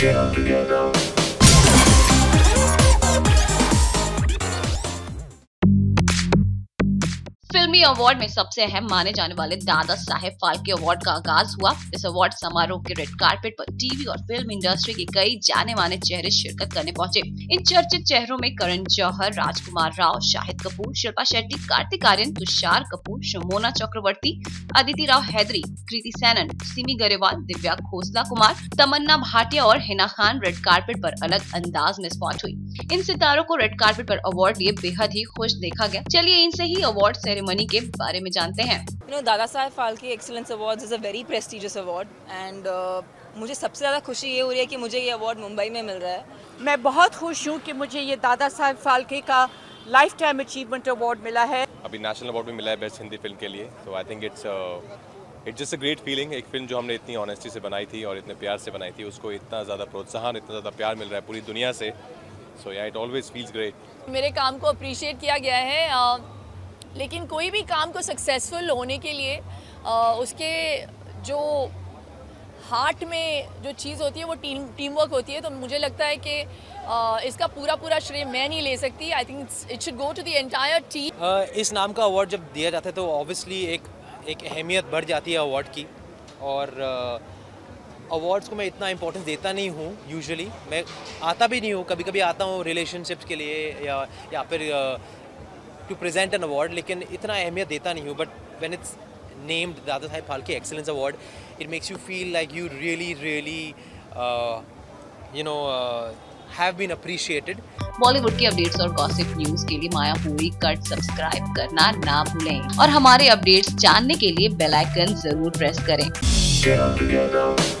फिल्मी अवार्ड में सबसे अहम माने जाने वाले दादासाहेब फाल्के अवार्ड का आगाज हुआ। इस अवार्ड समारोह के रेड कार्पेट पर टीवी और फिल्म इंडस्ट्री के कई जाने माने चेहरे शिरकत करने पहुंचे। इन चर्चित चेहरों में करण जौहर, राजकुमार राव, शाहिद कपूर, शिल्पा शेट्टी, कार्तिक आर्यन, तुषार कपूर, शुमोना चक्रवर्ती, अदिति राव हैदरी, कृति सेनन, सिमी गरेवाल, दिव्या खोसला कुमार, तमन्ना भाटिया और हिना खान रेड कार्पेट पर अलग अंदाज में स्पॉट हुई। इन सितारों को रेड कार्पेट पर अवार्ड लिए बेहद ही खुश देखा गया। चलिए इनसे ही अवार्ड सेरेमनी के बारे में जानते हैं। Dadasaheb Phalke excellence award is a very prestigious award and मुझे सबसे ज़्यादा खुशी ये हो रही है कि मुझे ये अवार्ड मुंबई में मिल रहा है। मैं बहुत खुश हूँ कि मुझे ये दादासाहेब फाल्के का लाइफ टाइम अचीवमेंट अवार्ड मिला है। अभी नेशनल अवार्ड भी मिला है बेस्ट हिंदी फिल्म के लिए। तो I think it's just a great feeling. एक फिल्म जो हमने इतनी ऑनेस्टी से बनाई थी और इतने प्यार से बनाई थी, उसको इतना ज़्यादा प्रोत्साहन, इतना ज़्यादा प्यार मिल रहा है पूरी दुनिया से। सो या इट ऑलवेज फील्स ग्रेट। मेरे काम को अप्रिशिएट किया गया है, लेकिन कोई भी काम को सक्सेसफुल होने के लिए उसके जो हार्ट में जो चीज़ होती है वो टीम वर्क होती है। तो मुझे लगता है कि इसका पूरा श्रेय मैं नहीं ले सकती। I think it should go to the entire team. इस नाम का अवार्ड जब दिया जाता है तो ऑब्वियसली एक अहमियत बढ़ जाती है अवार्ड की। और अवार्ड्स को मैं इतना इम्पोर्टेंस देता नहीं हूँ यूजुअली, मैं आता भी नहीं हूँ, कभी कभी आता हूँ रिलेशनशिप्स के लिए या फिर टू प्रेजेंट एन अवार्ड, लेकिन इतना अहमियत देता नहीं हूँ। But when it's named Dadasaheb Phalke excellence award, it makes you feel like you really have been appreciated. Bollywood के अपडेट्स और गॉसिप न्यूज के लिए माया पूरी कट सब्सक्राइब करना ना भूलें और हमारे अपडेट्स जानने के लिए बेल आइकन जरूर प्रेस करें।